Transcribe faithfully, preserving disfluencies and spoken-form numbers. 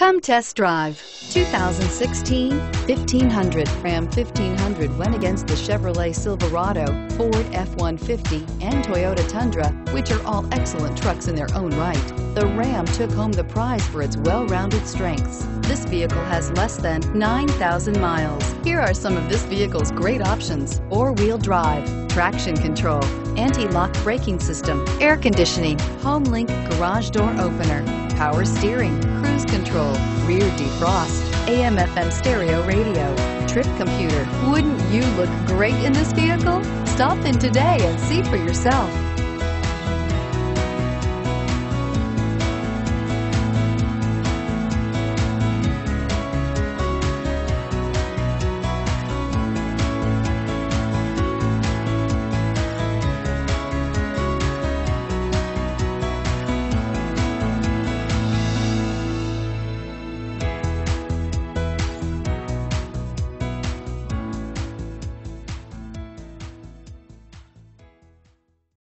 Come test drive two thousand sixteen fifteen hundred. Ram fifteen hundred went against the Chevrolet Silverado, Ford F one fifty, and Toyota Tundra, which are all excellent trucks in their own right. The Ram took home the prize for its well-rounded strengths. This vehicle has less than nine thousand miles. Here are some of this vehicle's great options: four-wheel drive, traction control, anti-lock braking system, air conditioning, HomeLink garage door opener, power steering, cruise control, rear defrost, A M F M stereo radio, trip computer. Wouldn't you look great in this vehicle? Stop in today and see for yourself.